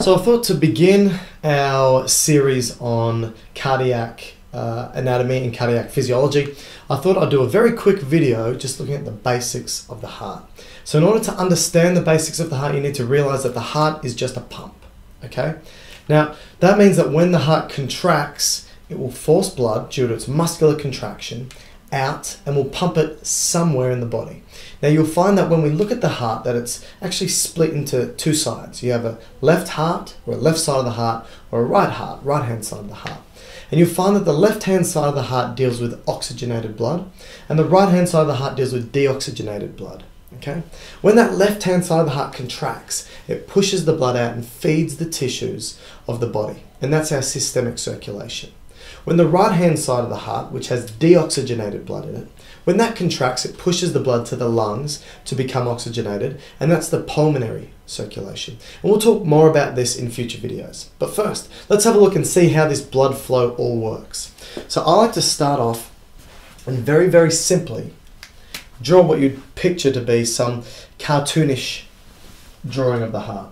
So I thought to begin our series on cardiac anatomy and cardiac physiology, I thought I'd do a very quick video just looking at the basics of the heart. So in order to understand the basics of the heart, you need to realize that the heart is just a pump, okay? Now, that means that when the heart contracts, it will force blood due to its muscular contraction out and will pump it somewhere in the body. Now you'll find that when we look at the heart that it's actually split into two sides. You have a left heart, or a left side of the heart, or a right heart, right hand side of the heart. And you'll find that the left hand side of the heart deals with oxygenated blood and the right hand side of the heart deals with deoxygenated blood. Okay? When that left hand side of the heart contracts, it pushes the blood out and feeds the tissues of the body. And that's our systemic circulation. When the right hand side of the heart, which has deoxygenated blood in it, when that contracts, it pushes the blood to the lungs to become oxygenated, and that's the pulmonary circulation. And we'll talk more about this in future videos. But first, let's have a look and see how this blood flow all works. So I like to start off and very, very simply draw what you'd picture to be some cartoonish drawing of the heart.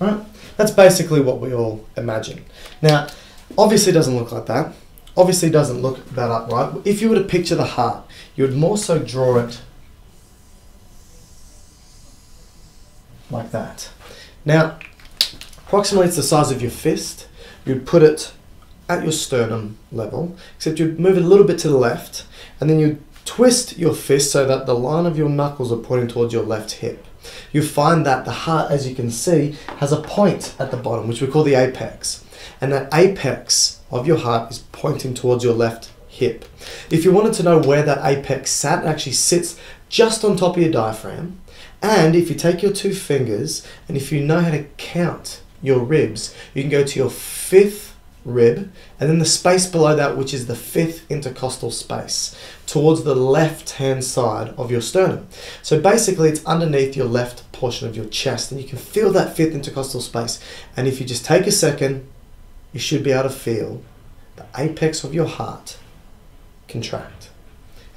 All right? That's basically what we all imagine. Now, obviously it doesn't look like that. Obviously it doesn't look that upright. If you were to picture the heart, you would more so draw it like that. Now, approximately it's the size of your fist. You'd put it at your sternum level, except you'd move it a little bit to the left, and then you'd twist your fist so that the line of your knuckles are pointing towards your left hip. You find that the heart, as you can see, has a point at the bottom, which we call the apex. And that apex of your heart is pointing towards your left hip. If you wanted to know where that apex sat, it actually sits just on top of your diaphragm. And if you take your two fingers, and if you know how to count your ribs, you can go to your fifth rib, and then the space below that, which is the fifth intercostal space, towards the left-hand side of your sternum. So basically, it's underneath your left portion of your chest, and you can feel that fifth intercostal space. And if you just take a second, you should be able to feel the apex of your heart contract.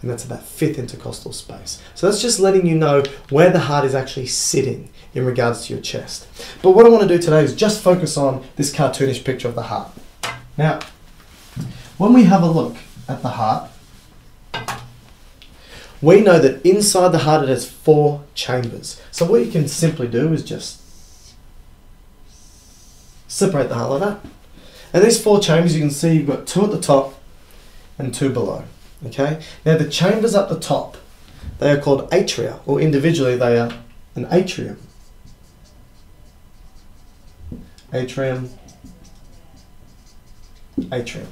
And that's that fifth intercostal space. So that's just letting you know where the heart is actually sitting in regards to your chest. But what I want to do today is just focus on this cartoonish picture of the heart. Now, when we have a look at the heart, we know that inside the heart it has four chambers. So what you can simply do is just separate the heart like that. And these four chambers, you can see you've got two at the top and two below. Okay? Now the chambers up the top, they are called atria, or individually they are an atrium. Atrium. Atrium.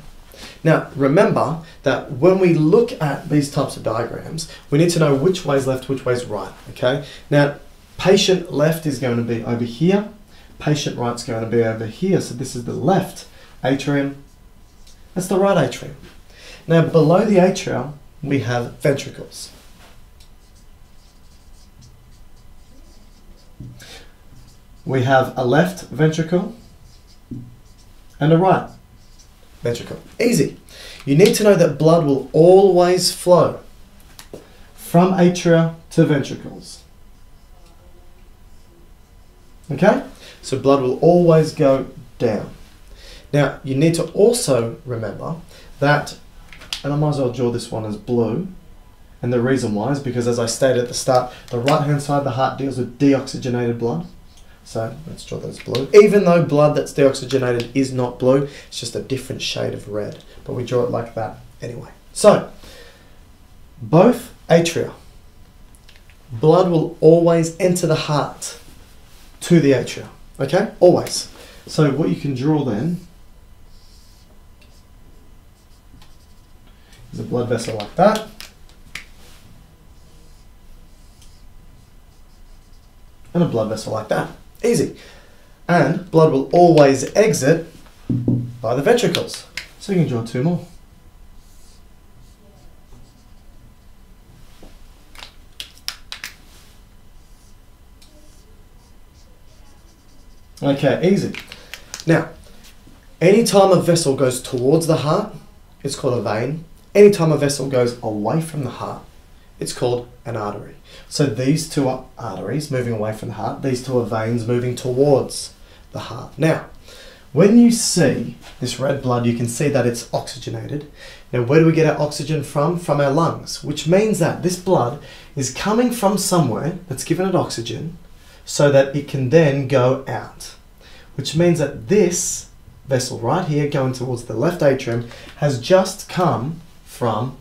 Now remember that when we look at these types of diagrams, we need to know which way is left, which way is right. Okay? Now patient left is going to be over here, patient right is going to be over here. So this is the left atrium, that's the right atrium. Now below the atria we have ventricles. We have a left ventricle and a right ventricle. Easy. You need to know that blood will always flow from atria to ventricles. Okay? So blood will always go down. Now, you need to also remember that, and I might as well draw this one as blue, and the reason why is because, as I stated at the start, the right-hand side of the heart deals with deoxygenated blood. So let's draw those blue. Even though blood that's deoxygenated is not blue, it's just a different shade of red. But we draw it like that anyway. So, both atria, blood will always enter the heart to the atria. Okay? Always. So what you can draw then is a blood vessel like that. And a blood vessel like that. Easy. And blood will always exit by the ventricles. So you can draw two more. Okay, easy. Now, anytime a vessel goes towards the heart, it's called a vein. Anytime a vessel goes away from the heart, It's called an artery. So these two are arteries moving away from the heart. These two are veins moving towards the heart. Now, when you see this red blood, you can see that it's oxygenated. Now, where do we get our oxygen from? From our lungs, which means that this blood is coming from somewhere that's given it oxygen so that it can then go out, which means that this vessel right here going towards the left atrium has just come from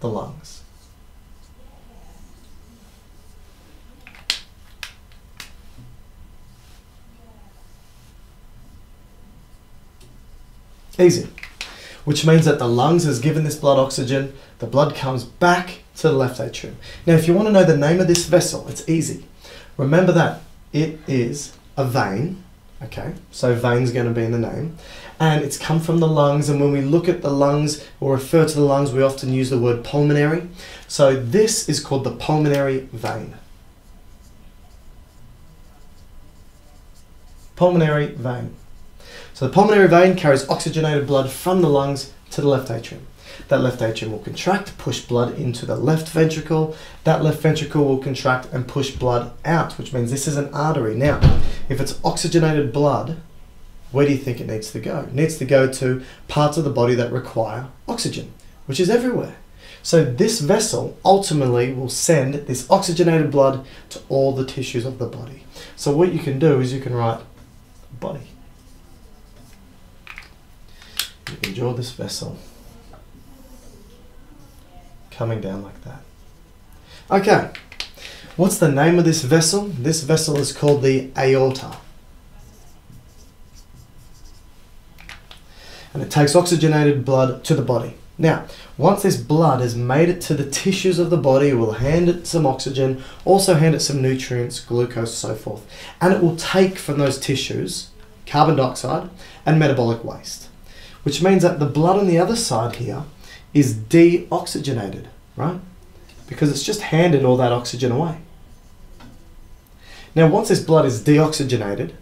the lungs. Easy. Which means that the lungs has given this blood oxygen, the blood comes back to the left atrium. Now, if you want to know the name of this vessel, it's easy. Remember that it is a vein, okay? So vein's going to be in the name. And it's come from the lungs, and when we look at the lungs or refer to the lungs, we often use the word pulmonary. So this is called the pulmonary vein. Pulmonary vein. So the pulmonary vein carries oxygenated blood from the lungs to the left atrium. That left atrium will contract, push blood into the left ventricle. That left ventricle will contract and push blood out, which means this is an artery. Now, if it's oxygenated blood, where do you think it needs to go? It needs to go to parts of the body that require oxygen, which is everywhere. So this vessel ultimately will send this oxygenated blood to all the tissues of the body. So what you can do is you can write body. You can draw this vessel coming down like that. Okay, what's the name of this vessel? This vessel is called the aorta. And it takes oxygenated blood to the body. Now, once this blood has made it to the tissues of the body, it will hand it some oxygen, also hand it some nutrients, glucose, so forth. And it will take from those tissues carbon dioxide and metabolic waste, which means that the blood on the other side here is deoxygenated, right? Because it's just handed all that oxygen away. Now, once this blood is deoxygenated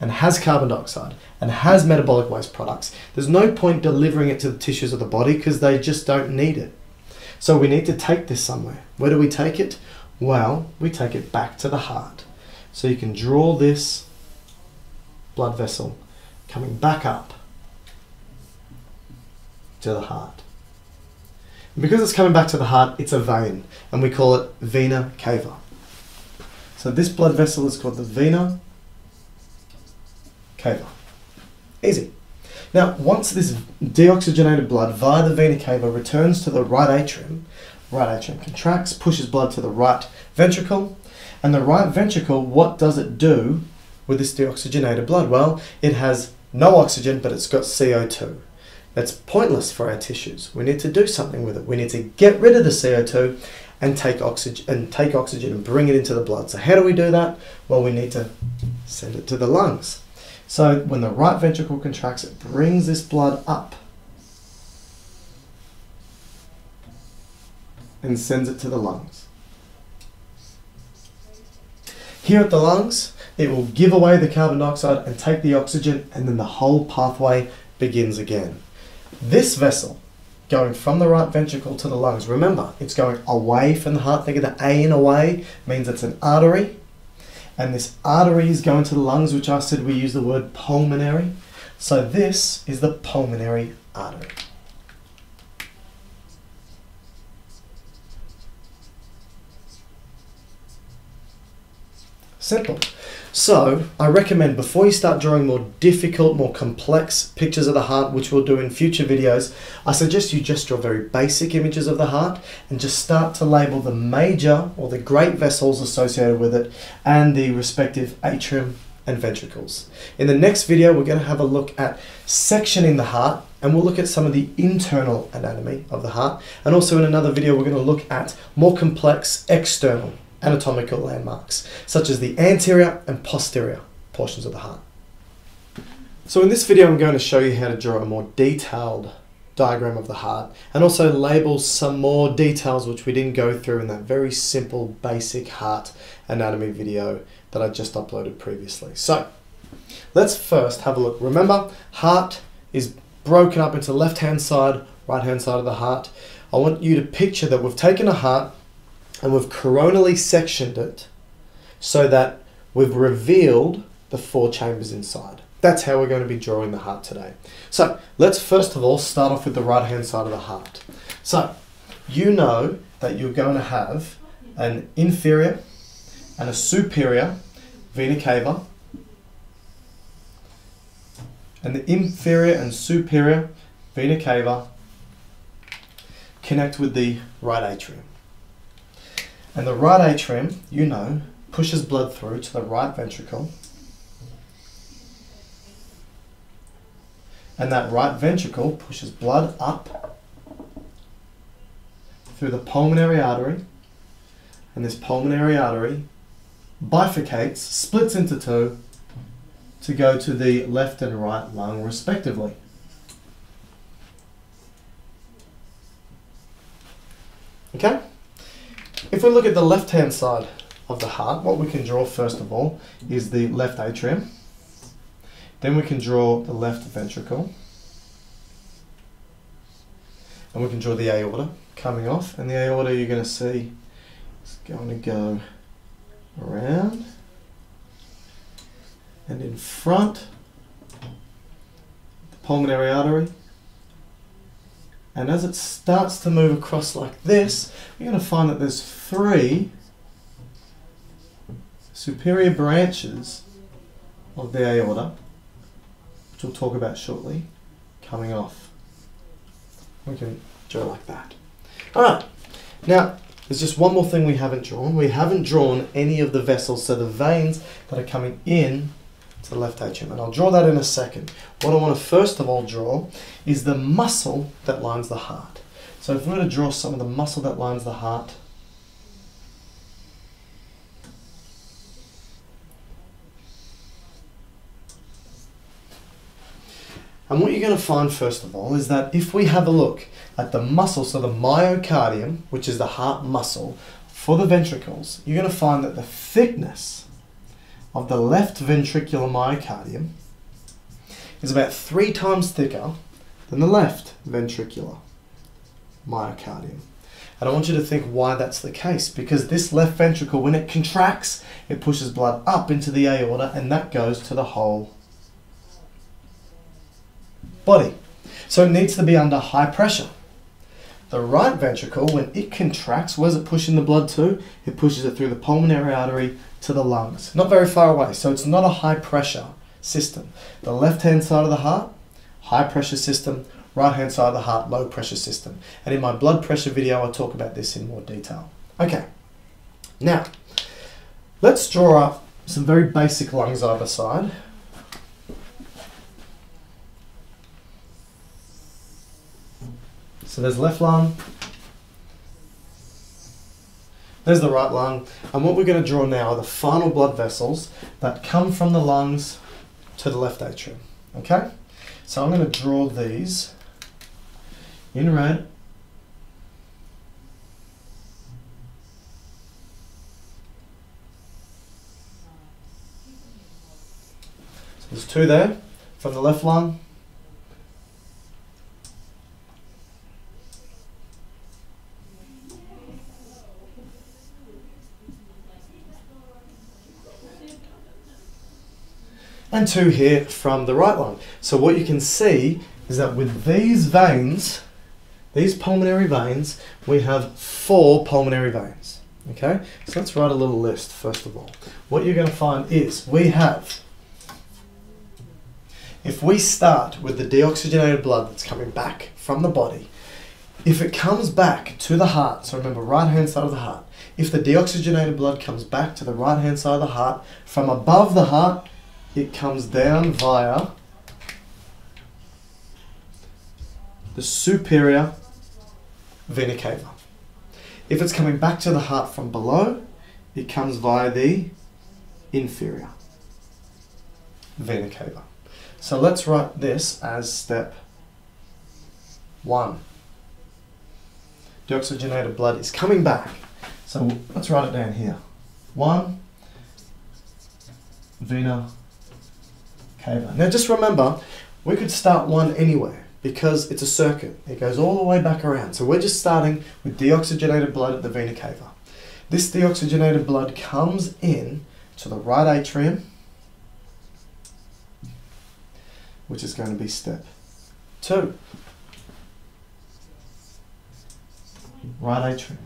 and has carbon dioxide and has metabolic waste products, there's no point delivering it to the tissues of the body because they just don't need it. So we need to take this somewhere. Where do we take it? Well, we take it back to the heart. So you can draw this blood vessel coming back up to the heart. And because it's coming back to the heart, it's a vein, and we call it vena cava. So this blood vessel is called the vena cava. Easy. Now, once this deoxygenated blood via the vena cava returns to the right atrium contracts, pushes blood to the right ventricle, and the right ventricle, what does it do with this deoxygenated blood? Well, it has no oxygen, but it's got CO2. That's pointless for our tissues. We need to do something with it. We need to get rid of the CO2 and take oxygen and bring it into the blood. So how do we do that? Well, we need to send it to the lungs. So when the right ventricle contracts, it brings this blood up and sends it to the lungs. Here at the lungs, it will give away the carbon dioxide and take the oxygen, and then the whole pathway begins again. This vessel going from the right ventricle to the lungs, remember, it's going away from the heart. Think of the A in away, means it's an artery. And this artery is going to the lungs, which I said we use the word pulmonary. So this is the pulmonary artery. Simple. So I recommend, before you start drawing more difficult, more complex pictures of the heart, which we'll do in future videos, I suggest you just draw very basic images of the heart and just start to label the major or the great vessels associated with it and the respective atrium and ventricles. In the next video, we're going to have a look at sectioning the heart, and we'll look at some of the internal anatomy of the heart. And also in another video, we're going to look at more complex external anatomical landmarks, such as the anterior and posterior portions of the heart. So in this video, I'm going to show you how to draw a more detailed diagram of the heart, and also label some more details which we didn't go through in that very simple basic heart anatomy video that I just uploaded previously. So let's first have a look. Remember, heart is broken up into left-hand side, right-hand side of the heart. I want you to picture that we've taken a heart and we've coronally sectioned it so that we've revealed the four chambers inside. That's how we're going to be drawing the heart today. So let's first of all start off with the right hand side of the heart. So you know that you're going to have an inferior and a superior vena cava, and the inferior and superior vena cava connect with the right atrium. And the right atrium, you know, pushes blood through to the right ventricle, and that right ventricle pushes blood up through the pulmonary artery, and this pulmonary artery bifurcates, splits into two, to go to the left and right lung respectively. Okay? If we look at the left hand side of the heart, what we can draw first of all is the left atrium, then we can draw the left ventricle, and we can draw the aorta coming off, and the aorta you're going to see is going to go around and in front, the pulmonary artery. And as it starts to move across like this, you're going to find that there's three superior branches of the aorta, which we'll talk about shortly, coming off. We can draw like that. All right, now there's just one more thing we haven't drawn. We haven't drawn any of the vessels, so the veins that are coming in to the left atrium, and I'll draw that in a second. What I want to first of all draw is the muscle that lines the heart. So if we were to draw some of the muscle that lines the heart, and what you're going to find first of all is that if we have a look at the muscle, so the myocardium, which is the heart muscle for the ventricles, you're going to find that the thickness of the left ventricular myocardium is about 3 times thicker than the left ventricular myocardium. And I want you to think why that's the case, because this left ventricle, when it contracts, it pushes blood up into the aorta, and that goes to the whole body. So it needs to be under high pressure. The right ventricle, when it contracts, where's it pushing the blood to? It pushes it through the pulmonary artery to the lungs. Not very far away, so it's not a high pressure system. The left hand side of the heart, high pressure system, right hand side of the heart, low pressure system. And in my blood pressure video, I talk about this in more detail. Okay, now, let's draw up some very basic lungs either side. So there's left lung, there's the right lung, and what we're going to draw now are the final blood vessels that come from the lungs to the left atrium, okay? So I'm going to draw these in red, so there's 2 there from the left lung, and 2 here from the right lung. So what you can see is that with these veins, these pulmonary veins, we have 4 pulmonary veins, okay? So let's write a little list first of all. What you're going to find is we have, if we start with the deoxygenated blood that's coming back from the body, if it comes back to the heart, so remember right hand side of the heart, if the deoxygenated blood comes back to the right hand side of the heart, from above the heart, it comes down via the superior vena cava. If it's coming back to the heart from below, it comes via the inferior vena cava. So let's write this as step 1. Deoxygenated blood is coming back. So let's write it down here. 1, vena cava. Now just remember, we could start one anywhere. because it's a circuit. It goes all the way back around. So we're just starting with deoxygenated blood at the vena cava. This deoxygenated blood comes in to the right atrium, which is going to be step 2. Right atrium.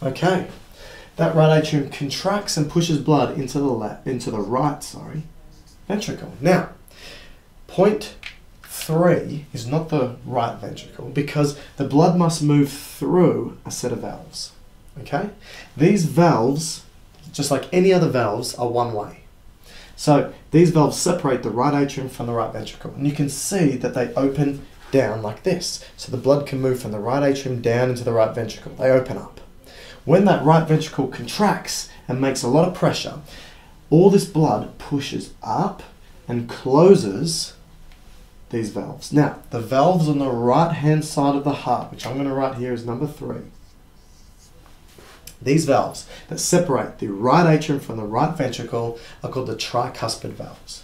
Okay, that right atrium contracts and pushes blood into the right ventricle. Now, point 3 is not the right ventricle because the blood must move through a set of valves. Okay, these valves, just like any other valves, are one way. So these valves separate the right atrium from the right ventricle, and you can see that they open down like this. So the blood can move from the right atrium down into the right ventricle. They open up. When that right ventricle contracts and makes a lot of pressure, all this blood pushes up and closes these valves. Now, the valves on the right-hand side of the heart, which I'm going to write here as number 3, these valves that separate the right atrium from the right ventricle are called the tricuspid valves.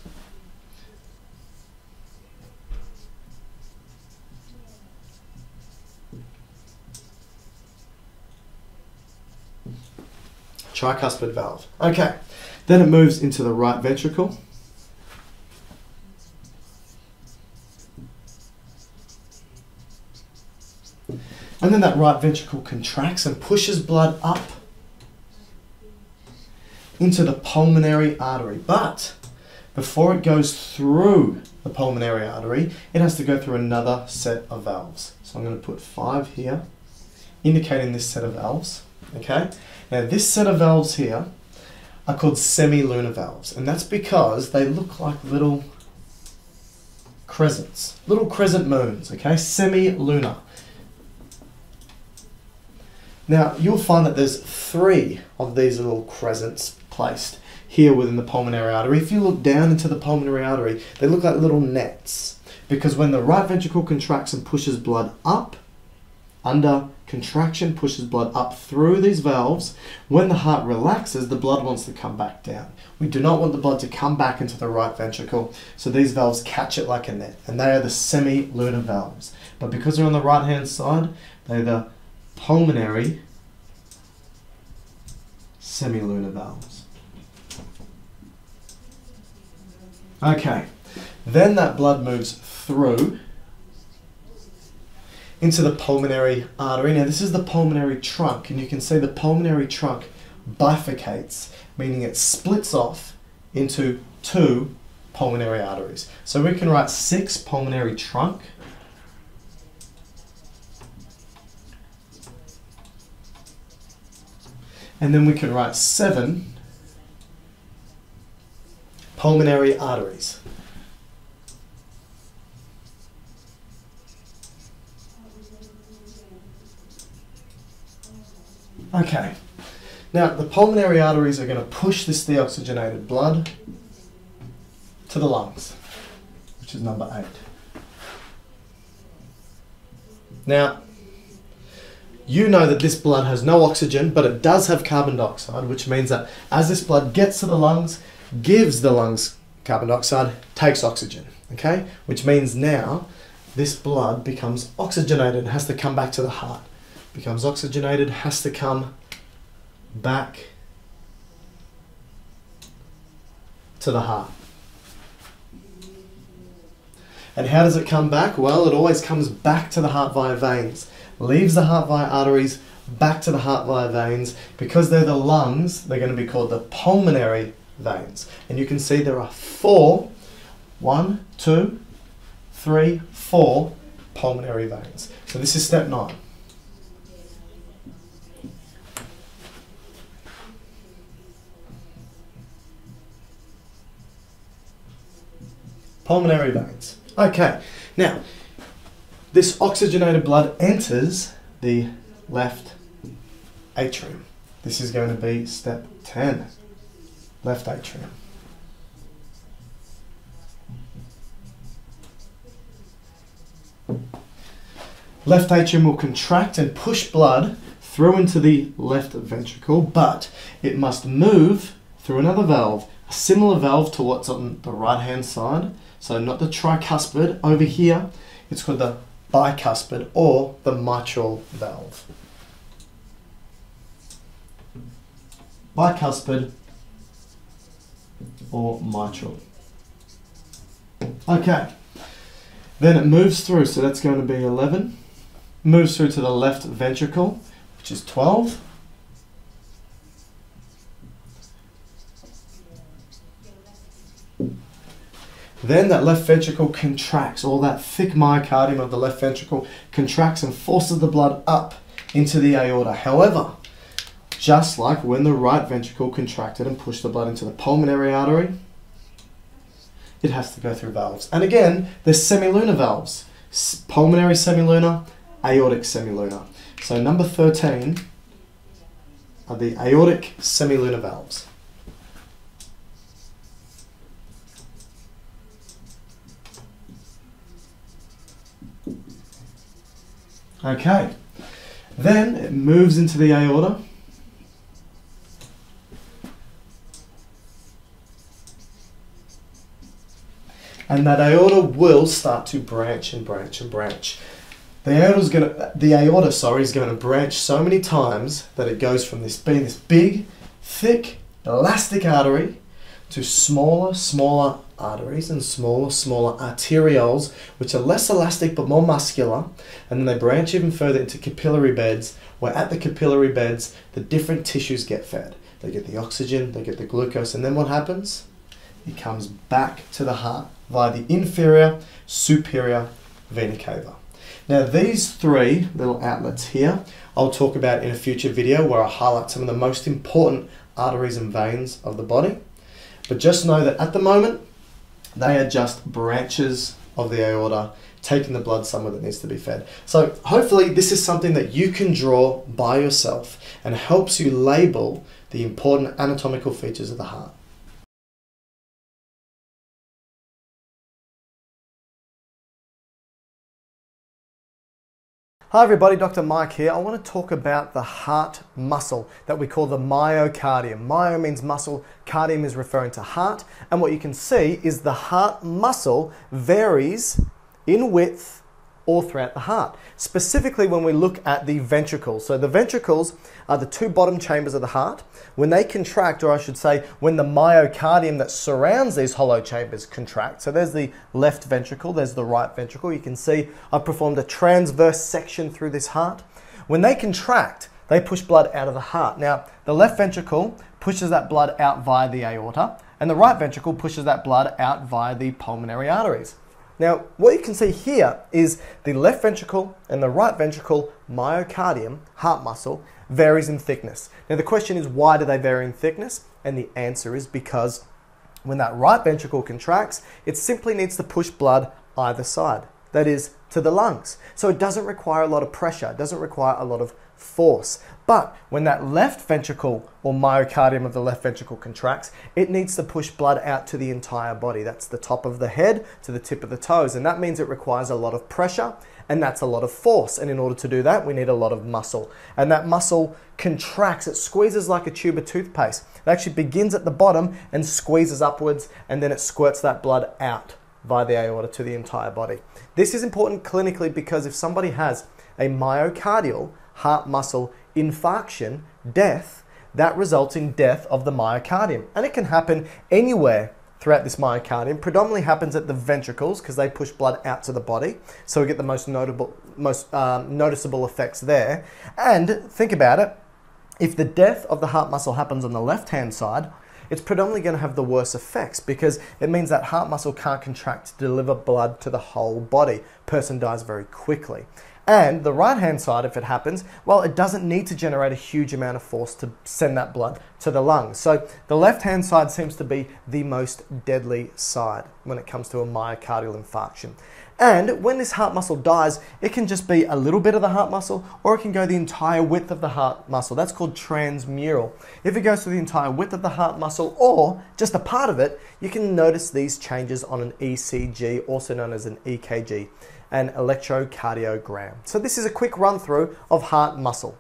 Tricuspid valve. Okay, then it moves into the right ventricle. And then that right ventricle contracts and pushes blood up into the pulmonary artery. But before it goes through the pulmonary artery, it has to go through another set of valves. So I'm going to put 5 here, indicating this set of valves. Okay, now this set of valves here are called semilunar valves, and that's because they look like little crescents, little crescent moons, okay, semilunar. Now you'll find that there's 3 of these little crescents placed here within the pulmonary artery. If you look down into the pulmonary artery, they look like little nets, because when the right ventricle contracts and pushes blood up, under contraction pushes blood up through these valves. When the heart relaxes, the blood wants to come back down. We do not want the blood to come back into the right ventricle, so these valves catch it like a net, and they are the semilunar valves. But because they're on the right-hand side, they're the pulmonary semilunar valves. Okay, then that blood moves through into the pulmonary artery. Now this is the pulmonary trunk, and you can see the pulmonary trunk bifurcates, meaning it splits off into 2 pulmonary arteries. So we can write 6 pulmonary trunk and then we can write 7 pulmonary arteries. Okay, now the pulmonary arteries are going to push this deoxygenated blood to the lungs, which is number 8. Now, you know that this blood has no oxygen, but it does have carbon dioxide, which means that as this blood gets to the lungs, gives the lungs carbon dioxide, takes oxygen, okay? Which means now this blood becomes oxygenated and has to come back to the heart. Becomes oxygenated, has to come back to the heart. And how does it come back? Well, it always comes back to the heart via veins. Leaves the heart via arteries, back to the heart via veins. Because they're the lungs, they're going to be called the pulmonary veins. And you can see there are 4, 1, 2, 3, 4 pulmonary veins. So this is step 9. Pulmonary veins. Okay, now this oxygenated blood enters the left atrium. This is going to be step 10, left atrium. Left atrium will contract and push blood through into the left ventricle, but it must move through another valve A similar valve to what's on the right hand side, so not the tricuspid over here, it's called the bicuspid or the mitral valve. Bicuspid or mitral. Okay, then it moves through, so that's going to be 11. Moves through to the left ventricle, which is 12. Then that left ventricle contracts, all that thick myocardium of the left ventricle contracts and forces the blood up into the aorta. However, just like when the right ventricle contracted and pushed the blood into the pulmonary artery, it has to go through valves. And again, there's semilunar valves, pulmonary semilunar, aortic semilunar. So number 13 are the aortic semilunar valves. Okay, then it moves into the aorta. And that aorta will start to branch and branch and branch. The aorta is going to branch so many times that it goes from this being this big, thick, elastic artery to smaller, smaller arteries and smaller, smaller arterioles, which are less elastic but more muscular. And then they branch even further into capillary beds, where at the capillary beds, the different tissues get fed. They get the oxygen, they get the glucose, and then what happens? It comes back to the heart via the inferior, superior vena cava. Now these three little outlets here, I'll talk about in a future video where I'll highlight some of the most important arteries and veins of the body. But just know that at the moment, they are just branches of the aorta, taking the blood somewhere that needs to be fed. So hopefully this is something that you can draw by yourself and helps you label the important anatomical features of the heart. Hi everybody, Dr. Mike here. I want to talk about the heart muscle that we call the myocardium. Myo means muscle, cardium is referring to heart, and what you can see is the heart muscle varies in width all throughout the heart, specifically when we look at the ventricles. So the ventricles are the two bottom chambers of the heart. When they contract, or I should say, when the myocardium that surrounds these hollow chambers contract, so there's the left ventricle, there's the right ventricle. You can see I've performed a transverse section through this heart. When they contract, they push blood out of the heart. Now, the left ventricle pushes that blood out via the aorta, and the right ventricle pushes that blood out via the pulmonary arteries. Now, what you can see here is the left ventricle and the right ventricle myocardium, heart muscle, varies in thickness. Now, the question is, why do they vary in thickness? And the answer is because when that right ventricle contracts, it simply needs to push blood either side, that is, to the lungs. So it doesn't require a lot of pressure, it doesn't require a lot of force. But when that left ventricle or myocardium of the left ventricle contracts, it needs to push blood out to the entire body. That's the top of the head to the tip of the toes. And that means it requires a lot of pressure, and that's a lot of force. And in order to do that, we need a lot of muscle. And that muscle contracts, it squeezes like a tube of toothpaste. It actually begins at the bottom and squeezes upwards, and then it squirts that blood out via the aorta to the entire body. This is important clinically because if somebody has a myocardial heart muscle infarction, death, that results in death of the myocardium. And it can happen anywhere throughout this myocardium. Predominantly happens at the ventricles because they push blood out to the body. So we get the most noticeable effects there. And think about it, if the death of the heart muscle happens on the left-hand side, it's predominantly going to have the worst effects because it means that heart muscle can't contract to deliver blood to the whole body. Person dies very quickly. And the right-hand side, if it happens, well, it doesn't need to generate a huge amount of force to send that blood to the lungs. So the left-hand side seems to be the most deadly side when it comes to a myocardial infarction. And when this heart muscle dies, it can just be a little bit of the heart muscle, or it can go the entire width of the heart muscle. That's called transmural. If it goes to the entire width of the heart muscle, or just a part of it, you can notice these changes on an ECG, also known as an EKG. An electrocardiogram. So this is a quick run through of heart muscle.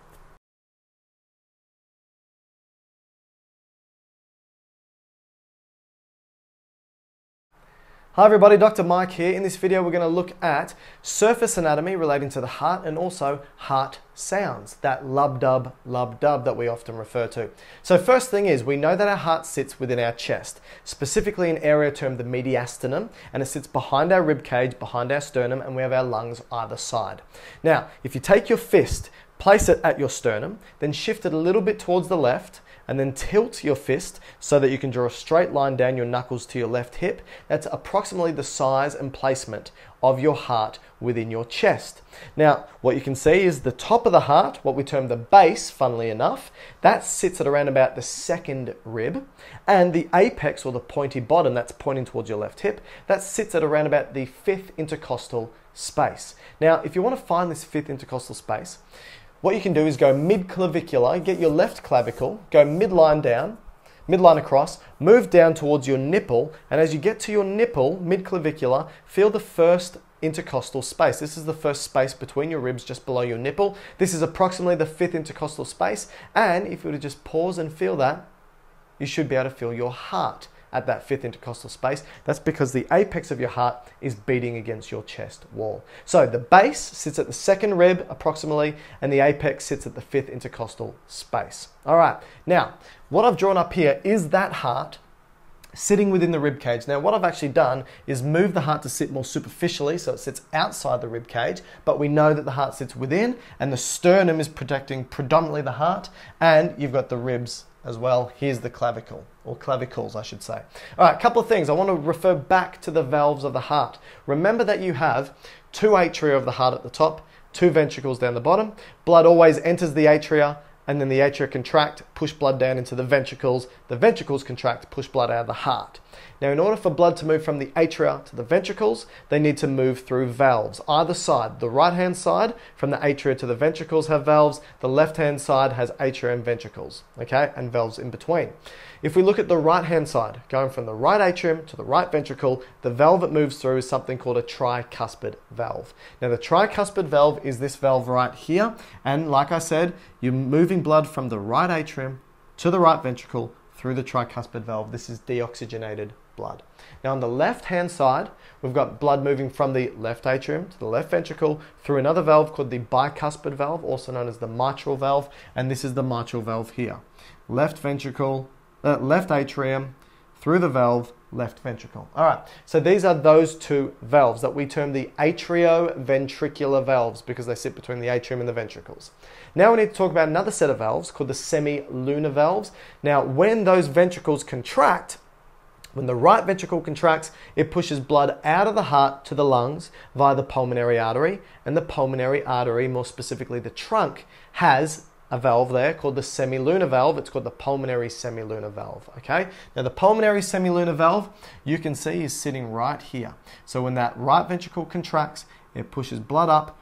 Hi everybody, Dr. Mike here. In this video we're going to look at surface anatomy relating to the heart and also heart sounds, that lub-dub that we often refer to. So first thing is, we know that our heart sits within our chest, specifically an area termed the mediastinum, and it sits behind our rib cage, behind our sternum, and we have our lungs either side. Now, if you take your fist, place it at your sternum, then shift it a little bit towards the left, and then tilt your fist so that you can draw a straight line down your knuckles to your left hip. That's approximately the size and placement of your heart within your chest. Now, what you can see is the top of the heart, what we term the base, funnily enough, that sits at around about the second rib, and the apex, or the pointy bottom, that's pointing towards your left hip, that sits at around about the fifth intercostal space. Now, if you want to find this fifth intercostal space, what you can do is go mid-clavicular, get your left clavicle, go midline down, midline across, move down towards your nipple, and as you get to your nipple, mid-clavicular, feel the first intercostal space. This is the first space between your ribs just below your nipple. This is approximately the fifth intercostal space, and if you were to just pause and feel that, you should be able to feel your heart at that fifth intercostal space. That's because the apex of your heart is beating against your chest wall. So the base sits at the second rib approximately, and the apex sits at the fifth intercostal space. All right, now what I've drawn up here is that heart sitting within the rib cage. Now, what I've actually done is move the heart to sit more superficially, so it sits outside the rib cage, but we know that the heart sits within, and the sternum is protecting predominantly the heart, and you've got the ribs as well. Here's the clavicle, or clavicles I should say. All right, a couple of things. I want to refer back to the valves of the heart. Remember that you have two atria of the heart at the top, two ventricles down the bottom. Blood always enters the atria, and then the atria contract, push blood down into the ventricles contract, push blood out of the heart. Now, in order for blood to move from the atria to the ventricles, they need to move through valves, either side. The right-hand side from the atria to the ventricles have valves, the left-hand side has atria and ventricles, okay, and valves in between. If we look at the right-hand side, going from the right atrium to the right ventricle, the valve it moves through is something called a tricuspid valve. Now, the tricuspid valve is this valve right here, and like I said, you're moving blood from the right atrium to the right ventricle through the tricuspid valve. This is deoxygenated blood. Now, on the left-hand side, we've got blood moving from the left atrium to the left ventricle through another valve called the bicuspid valve, also known as the mitral valve, and this is the mitral valve here. Left ventricle, left atrium, through the valve, left ventricle. All right, so these are those two valves that we term the atrioventricular valves because they sit between the atrium and the ventricles. Now we need to talk about another set of valves called the semilunar valves. Now, when those ventricles contract, when the right ventricle contracts, it pushes blood out of the heart to the lungs via the pulmonary artery, and the pulmonary artery, more specifically the trunk, has a valve there called the semilunar valve. It's called the pulmonary semilunar valve, okay? Now, the pulmonary semilunar valve, you can see, is sitting right here. So when that right ventricle contracts, it pushes blood up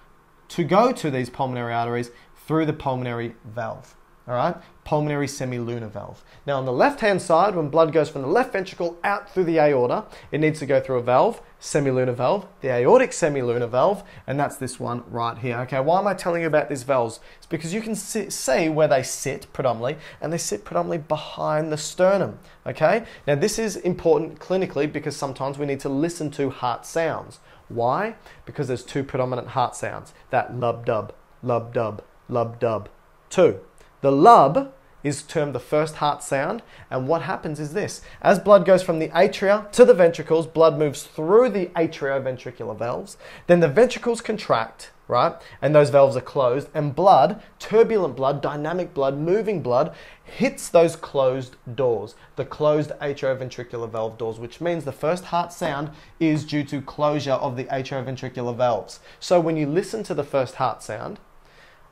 to go to these pulmonary arteries through the pulmonary valve, all right? Pulmonary semilunar valve. Now, on the left-hand side, when blood goes from the left ventricle out through the aorta, it needs to go through a valve, semilunar valve, the aortic semilunar valve, and that's this one right here. Okay, why am I telling you about these valves? It's because you can see where they sit predominantly, and they sit predominantly behind the sternum, okay? Now, this is important clinically because sometimes we need to listen to heart sounds. Why? Because there's two predominant heart sounds, that lub-dub, lub-dub, lub-dub, two. The lub is termed the first heart sound, and what happens is this. As blood goes from the atria to the ventricles, blood moves through the atrioventricular valves, then the ventricles contract, right? And those valves are closed, and blood, turbulent blood, dynamic blood, moving blood, hits those closed doors, the closed atrioventricular valve doors, which means the first heart sound is due to closure of the atrioventricular valves. So when you listen to the first heart sound,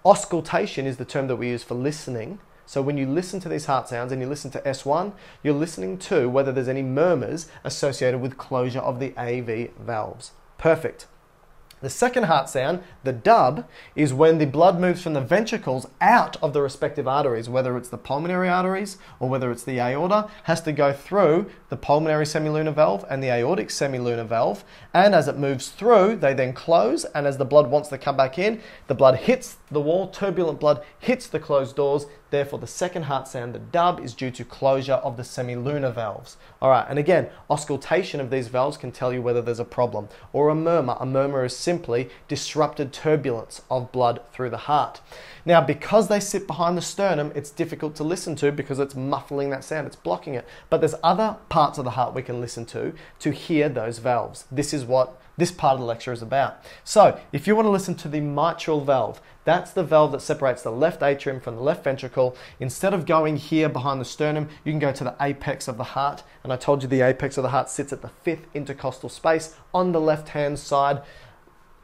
auscultation is the term that we use for listening. So when you listen to these heart sounds and you listen to S1, you're listening to whether there's any murmurs associated with closure of the AV valves. Perfect. The second heart sound, the dub, is when the blood moves from the ventricles out of the respective arteries, whether it's the pulmonary arteries or whether it's the aorta, has to go through the pulmonary semilunar valve and the aortic semilunar valve, and as it moves through, they then close, and as the blood wants to come back in, the blood hits the wall, turbulent blood hits the closed doors, Therefore, the second heart sound, the dub, is due to closure of the semilunar valves. All right, and again, auscultation of these valves can tell you whether there's a problem. Or a murmur. A murmur is simply disrupted turbulence of blood through the heart. Now, because they sit behind the sternum, it's difficult to listen to because it's muffling that sound, it's blocking it. But there's other parts of the heart we can listen to hear those valves. This is what this part of the lecture is about. So, if you want to listen to the mitral valve, that's the valve that separates the left atrium from the left ventricle. Instead of going here behind the sternum, you can go to the apex of the heart. And I told you the apex of the heart sits at the fifth intercostal space on the left-hand side,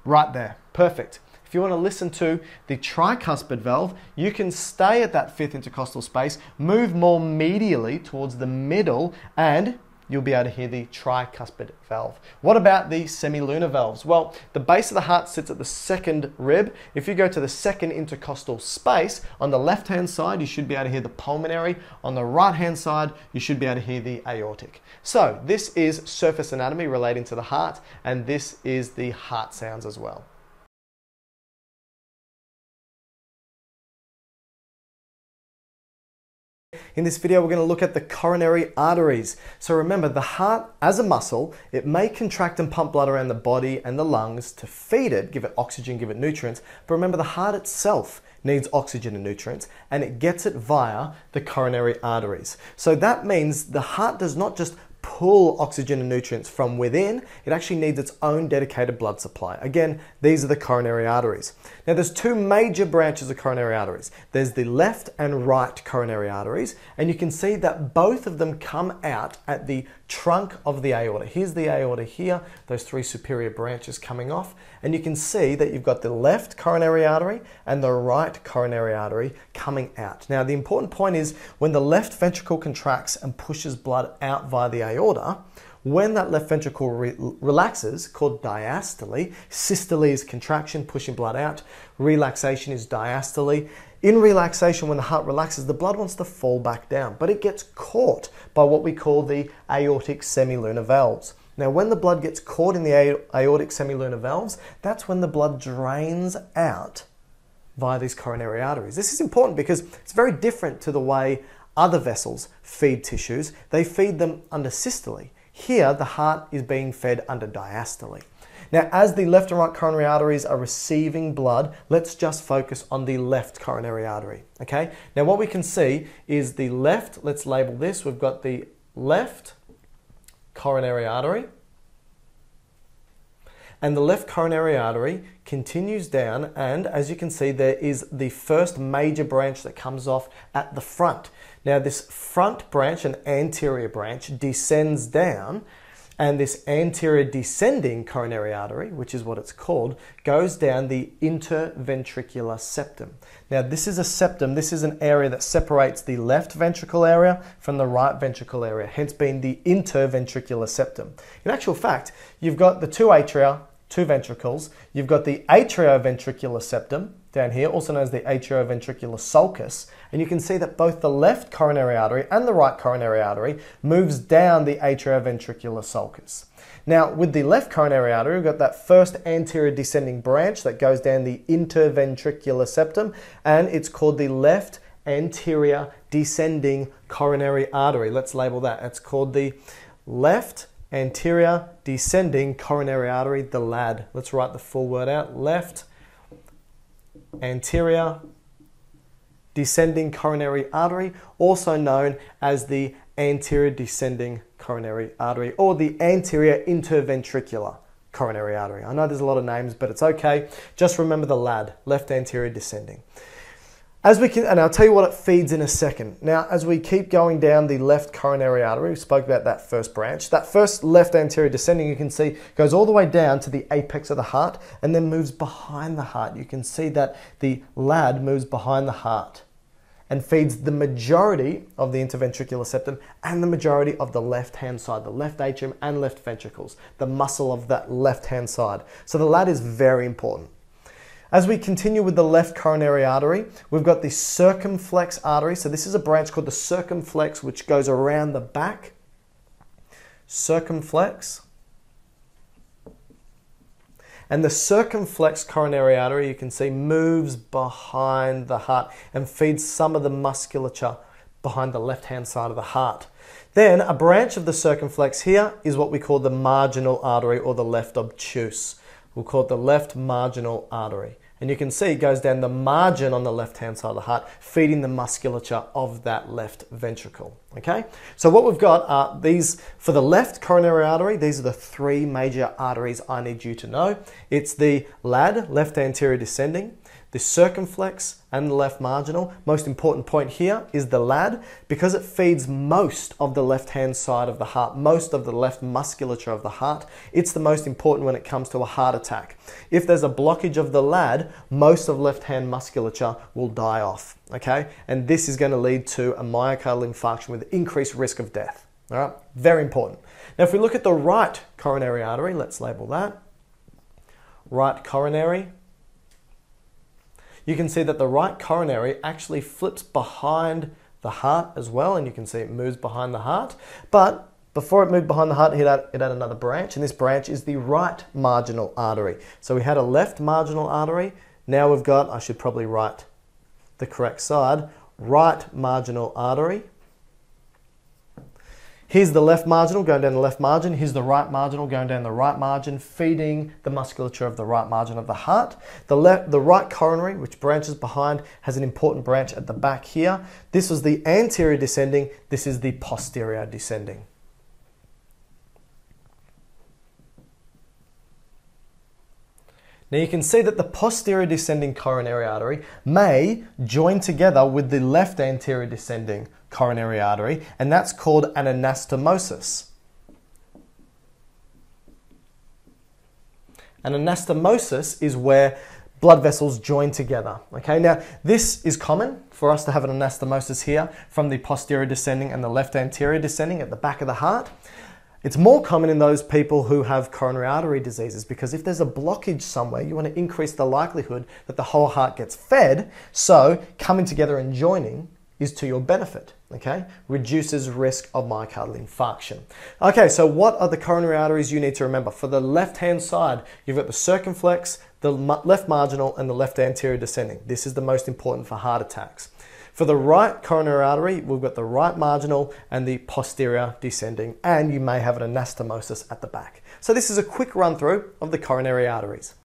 right there. Perfect. If you want to listen to the tricuspid valve, you can stay at that fifth intercostal space, move more medially towards the middle, and you'll be able to hear the tricuspid valve. What about the semilunar valves? Well, the base of the heart sits at the second rib. If you go to the second intercostal space, on the left-hand side, you should be able to hear the pulmonary. On the right-hand side, you should be able to hear the aortic. So, this is surface anatomy relating to the heart, and this is the heart sounds as well. In this video, we're going to look at the coronary arteries. So remember, the heart as a muscle, it may contract and pump blood around the body and the lungs to feed it, give it oxygen, give it nutrients. But remember, the heart itself needs oxygen and nutrients, and it gets it via the coronary arteries. So that means the heart does not just pull oxygen and nutrients from within, it actually needs its own dedicated blood supply. Again, these are the coronary arteries. Now there's two major branches of coronary arteries. There's the left and right coronary arteries, and you can see that both of them come out at the trunk of the aorta. Here's the aorta here, those three superior branches coming off, and you can see that you've got the left coronary artery and the right coronary artery coming out. Now the important point is when the left ventricle contracts and pushes blood out via the aorta, when that left ventricle relaxes, called diastole, systole is contraction, pushing blood out, relaxation is diastole. In relaxation, when the heart relaxes, the blood wants to fall back down, but it gets caught by what we call the aortic semilunar valves. Now, when the blood gets caught in the aortic semilunar valves, that's when the blood drains out via these coronary arteries. This is important because it's very different to the way other vessels feed tissues. They feed them under systole. Here, the heart is being fed under diastole. Now, as the left and right coronary arteries are receiving blood, let's just focus on the left coronary artery, okay? Now, what we can see is the left, let's label this, we've got the left coronary artery, and the left coronary artery continues down, and as you can see, there is the first major branch that comes off at the front. Now, this front branch, an anterior branch, descends down, and this anterior descending coronary artery, which is what it's called, goes down the interventricular septum. Now this is a septum, this is an area that separates the left ventricle area from the right ventricle area, hence being the interventricular septum. In actual fact, you've got the two atria, two ventricles, you've got the atrioventricular septum down here, also known as the atrioventricular sulcus, and you can see that both the left coronary artery and the right coronary artery moves down the atrioventricular sulcus. Now, with the left coronary artery, we've got that first anterior descending branch that goes down the interventricular septum, and it's called the left anterior descending coronary artery. Let's label that. It's called the left anterior descending coronary artery, the LAD. Let's write the full word out. Left anterior descending coronary artery, also known as the anterior descending coronary artery or the anterior interventricular coronary artery. I know there's a lot of names, but it's okay. Just remember the LAD, left anterior descending. And I'll tell you what it feeds in a second. Now, as we keep going down the left coronary artery, we spoke about that first branch. That first left anterior descending, you can see, goes all the way down to the apex of the heart and then moves behind the heart. You can see that the LAD moves behind the heart and feeds the majority of the interventricular septum and the majority of the left-hand side, the left atrium and left ventricles, the muscle of that left-hand side. So the LAD is very important. As we continue with the left coronary artery, we've got the circumflex artery. So this is a branch called the circumflex, which goes around the back. Circumflex. And the circumflex coronary artery, you can see, moves behind the heart and feeds some of the musculature behind the left-hand side of the heart. Then a branch of the circumflex here is what we call the marginal artery, or the left obtuse. We'll call it the left marginal artery. And you can see it goes down the margin on the left-hand side of the heart, feeding the musculature of that left ventricle, okay? So what we've got are these, for the left coronary artery, these are the three major arteries I need you to know. It's the LAD, left anterior descending, the circumflex, and the left marginal. Most important point here is the LAD, because it feeds most of the left-hand side of the heart, most of the left musculature of the heart. It's the most important when it comes to a heart attack. If there's a blockage of the LAD, most of left-hand musculature will die off, okay? And this is going to lead to a myocardial infarction with increased risk of death, all right? Very important. Now, if we look at the right coronary artery, let's label that. Right coronary. You can see that the right coronary actually flips behind the heart as well, and you can see it moves behind the heart. But before it moved behind the heart, it had another branch, and this branch is the right marginal artery. So we had a left marginal artery. Now we've got, I should probably write the correct side, right marginal artery. Here's the left marginal going down the left margin. Here's the right marginal going down the right margin, feeding the musculature of the right margin of the heart. The right coronary, which branches behind, has an important branch at the back here. This was the anterior descending. This is the posterior descending. Now you can see that the posterior descending coronary artery may join together with the left anterior descending coronary artery, and that's called an anastomosis. An anastomosis is where blood vessels join together, okay? Now, this is common for us to have an anastomosis here from the posterior descending and the left anterior descending at the back of the heart. It's more common in those people who have coronary artery diseases, because if there's a blockage somewhere, you want to increase the likelihood that the whole heart gets fed, so coming together and joining is to your benefit, okay? Reduces risk of myocardial infarction. Okay, so what are the coronary arteries you need to remember? For the left-hand side, you've got the circumflex, the left marginal, and the left anterior descending. This is the most important for heart attacks. For the right coronary artery, we've got the right marginal and the posterior descending, and you may have an anastomosis at the back. So this is a quick run through of the coronary arteries.